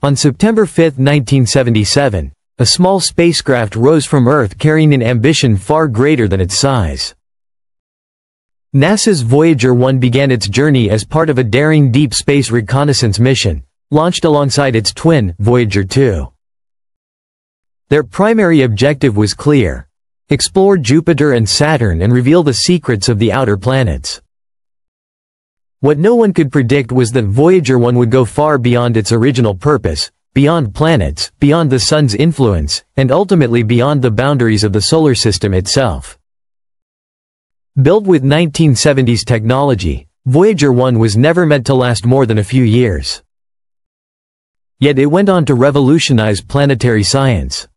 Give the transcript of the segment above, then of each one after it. On September 5, 1977, a small spacecraft rose from Earth carrying an ambition far greater than its size. NASA's Voyager 1 began its journey as part of a daring deep space reconnaissance mission, launched alongside its twin, Voyager 2. Their primary objective was clear: explore Jupiter and Saturn and reveal the secrets of the outer planets. What no one could predict was that Voyager 1 would go far beyond its original purpose, beyond planets, beyond the sun's influence, and ultimately beyond the boundaries of the solar system itself. Built with 1970s technology, Voyager 1 was never meant to last more than a few years. Yet it went on to revolutionize planetary science.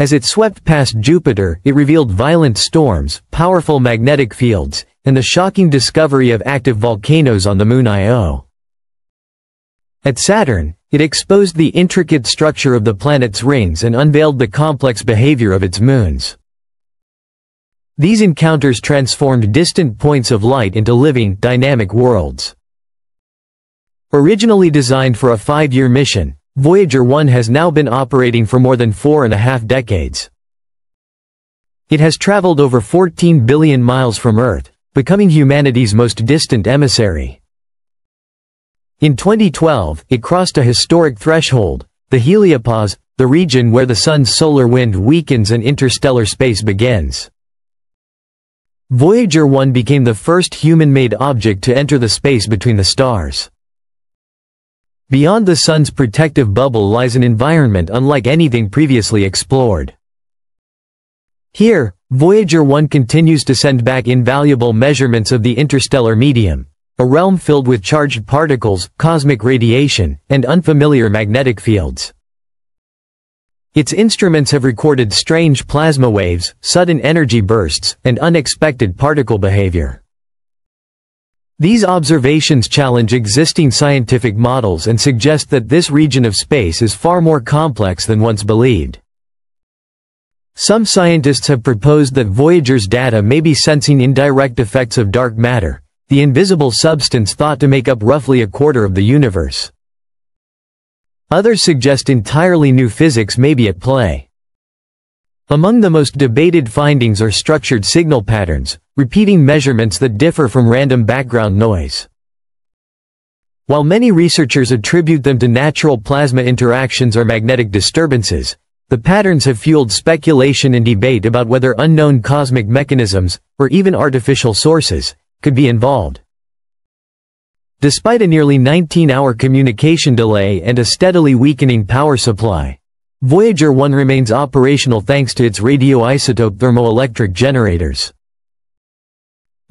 As it swept past Jupiter, it revealed violent storms, powerful magnetic fields, and the shocking discovery of active volcanoes on the moon Io. At Saturn, it exposed the intricate structure of the planet's rings and unveiled the complex behavior of its moons. These encounters transformed distant points of light into living, dynamic worlds. Originally designed for a 5-year mission, Voyager 1 has now been operating for more than 4.5 decades. It has traveled over 14 billion miles from Earth, becoming humanity's most distant emissary. In 2012, it crossed a historic threshold, the heliopause, the region where the sun's solar wind weakens and interstellar space begins. Voyager 1 became the first human-made object to enter the space between the stars. Beyond the sun's protective bubble lies an environment unlike anything previously explored. Here, Voyager 1 continues to send back invaluable measurements of the interstellar medium, a realm filled with charged particles, cosmic radiation, and unfamiliar magnetic fields. Its instruments have recorded strange plasma waves, sudden energy bursts, and unexpected particle behavior. These observations challenge existing scientific models and suggest that this region of space is far more complex than once believed. Some scientists have proposed that Voyager's data may be sensing indirect effects of dark matter, the invisible substance thought to make up roughly a quarter of the universe. Others suggest entirely new physics may be at play. Among the most debated findings are structured signal patterns, repeating measurements that differ from random background noise. While many researchers attribute them to natural plasma interactions or magnetic disturbances, the patterns have fueled speculation and debate about whether unknown cosmic mechanisms, or even artificial sources, could be involved. Despite a nearly 19-hour communication delay and a steadily weakening power supply, Voyager 1 remains operational thanks to its radioisotope thermoelectric generators.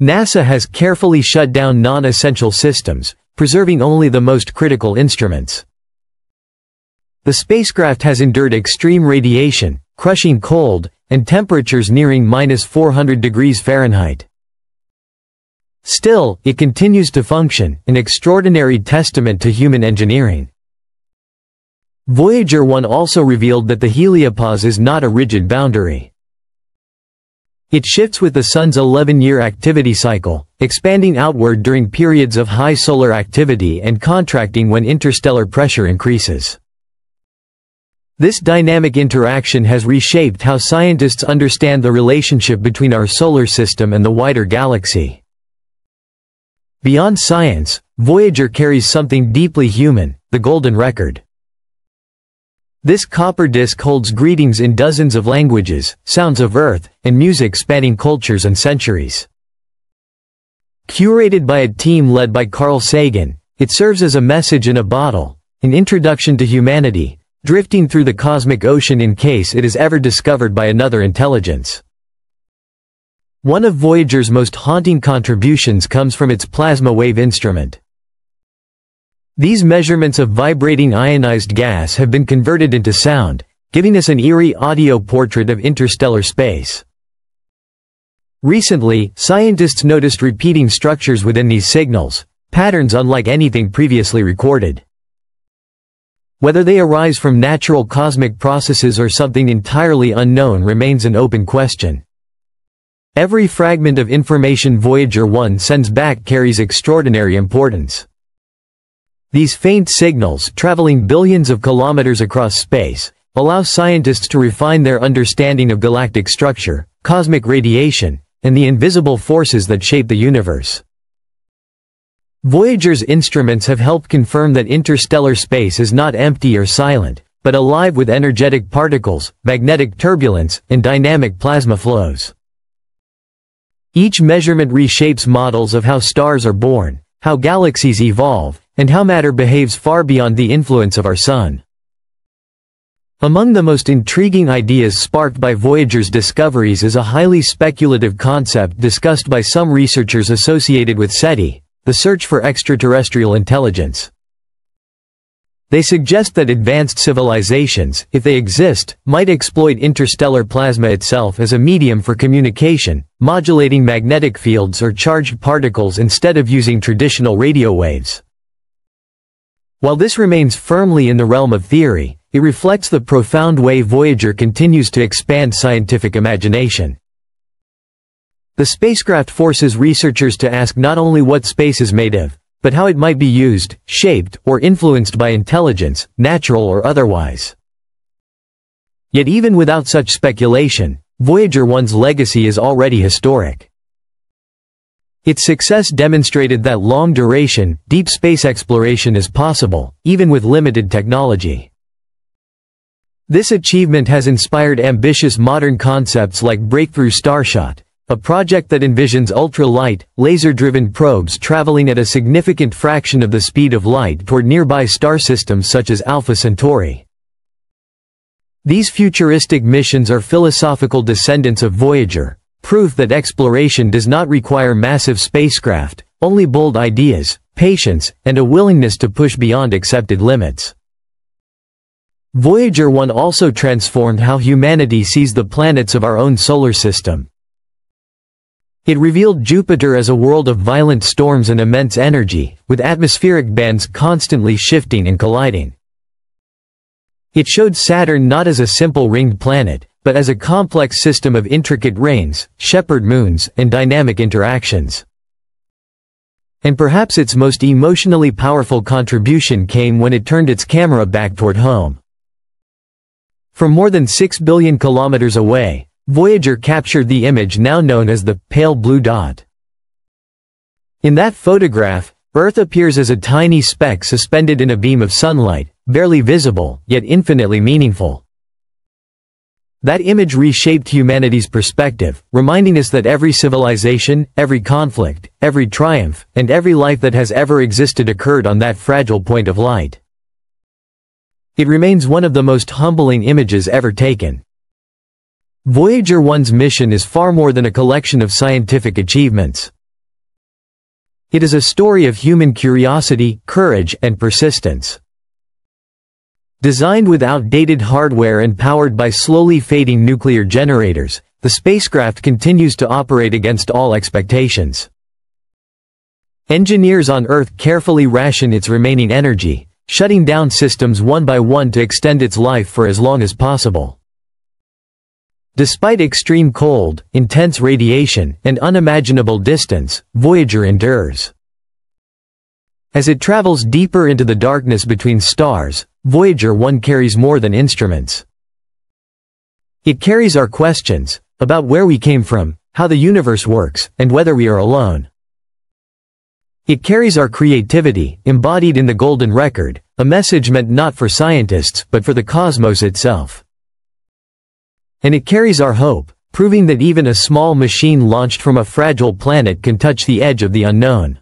NASA has carefully shut down non-essential systems, preserving only the most critical instruments. The spacecraft has endured extreme radiation, crushing cold, and temperatures nearing -400 degrees Fahrenheit. Still, it continues to function, an extraordinary testament to human engineering. Voyager 1 also revealed that the heliopause is not a rigid boundary. It shifts with the sun's 11-year activity cycle, expanding outward during periods of high solar activity and contracting when interstellar pressure increases. This dynamic interaction has reshaped how scientists understand the relationship between our solar system and the wider galaxy. Beyond science, Voyager carries something deeply human, the Golden Record. This copper disc holds greetings in dozens of languages, sounds of Earth, and music spanning cultures and centuries. Curated by a team led by Carl Sagan, it serves as a message in a bottle, an introduction to humanity, drifting through the cosmic ocean in case it is ever discovered by another intelligence. One of Voyager's most haunting contributions comes from its plasma wave instrument. These measurements of vibrating ionized gas have been converted into sound, giving us an eerie audio portrait of interstellar space. Recently, scientists noticed repeating structures within these signals, patterns unlike anything previously recorded. Whether they arise from natural cosmic processes or something entirely unknown remains an open question. Every fragment of information Voyager 1 sends back carries extraordinary importance. These faint signals, traveling billions of kilometers across space, allow scientists to refine their understanding of galactic structure, cosmic radiation, and the invisible forces that shape the universe. Voyager's instruments have helped confirm that interstellar space is not empty or silent, but alive with energetic particles, magnetic turbulence, and dynamic plasma flows. Each measurement reshapes models of how stars are born, how galaxies evolve, and how matter behaves far beyond the influence of our Sun. Among the most intriguing ideas sparked by Voyager's discoveries is a highly speculative concept discussed by some researchers associated with SETI: the search for extraterrestrial intelligence. They suggest that advanced civilizations, if they exist, might exploit interstellar plasma itself as a medium for communication, modulating magnetic fields or charged particles instead of using traditional radio waves. While this remains firmly in the realm of theory, it reflects the profound way Voyager continues to expand scientific imagination. The spacecraft forces researchers to ask not only what space is made of, but how it might be used, shaped, or influenced by intelligence, natural or otherwise. Yet even without such speculation, Voyager 1's legacy is already historic. Its success demonstrated that long-duration, deep space exploration is possible, even with limited technology. This achievement has inspired ambitious modern concepts like Breakthrough Starshot, a project that envisions ultra-light, laser-driven probes traveling at a significant fraction of the speed of light toward nearby star systems such as Alpha Centauri. These futuristic missions are philosophical descendants of Voyager, proof that exploration does not require massive spacecraft, only bold ideas, patience, and a willingness to push beyond accepted limits. Voyager 1 also transformed how humanity sees the planets of our own solar system. It revealed Jupiter as a world of violent storms and immense energy, with atmospheric bands constantly shifting and colliding. It showed Saturn not as a simple ringed planet, but as a complex system of intricate rings, shepherd moons, and dynamic interactions. And perhaps its most emotionally powerful contribution came when it turned its camera back toward home. From more than 6 billion kilometers away, Voyager captured the image now known as the Pale Blue Dot. In that photograph, Earth appears as a tiny speck suspended in a beam of sunlight, barely visible, yet infinitely meaningful. That image reshaped humanity's perspective, reminding us that every civilization, every conflict, every triumph, and every life that has ever existed occurred on that fragile point of light. It remains one of the most humbling images ever taken. Voyager 1's mission is far more than a collection of scientific achievements. It is a story of human curiosity, courage, and persistence. Designed with outdated hardware and powered by slowly fading nuclear generators, the spacecraft continues to operate against all expectations. Engineers on Earth carefully ration its remaining energy, shutting down systems one by one to extend its life for as long as possible. Despite extreme cold, intense radiation, and unimaginable distance, Voyager endures. As it travels deeper into the darkness between stars, Voyager 1 carries more than instruments. It carries our questions about where we came from, how the universe works, and whether we are alone. It carries our creativity, embodied in the Golden Record, a message meant not for scientists, but for the cosmos itself. And it carries our hope, proving that even a small machine launched from a fragile planet can touch the edge of the unknown.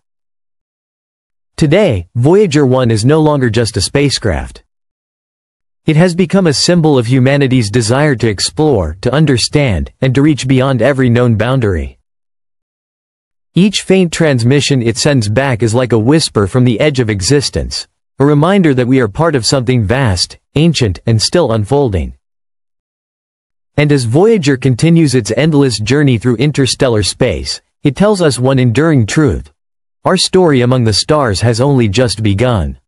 Today, Voyager 1 is no longer just a spacecraft. It has become a symbol of humanity's desire to explore, to understand, and to reach beyond every known boundary. Each faint transmission it sends back is like a whisper from the edge of existence, a reminder that we are part of something vast, ancient, and still unfolding. And as Voyager continues its endless journey through interstellar space, it tells us one enduring truth: our story among the stars has only just begun.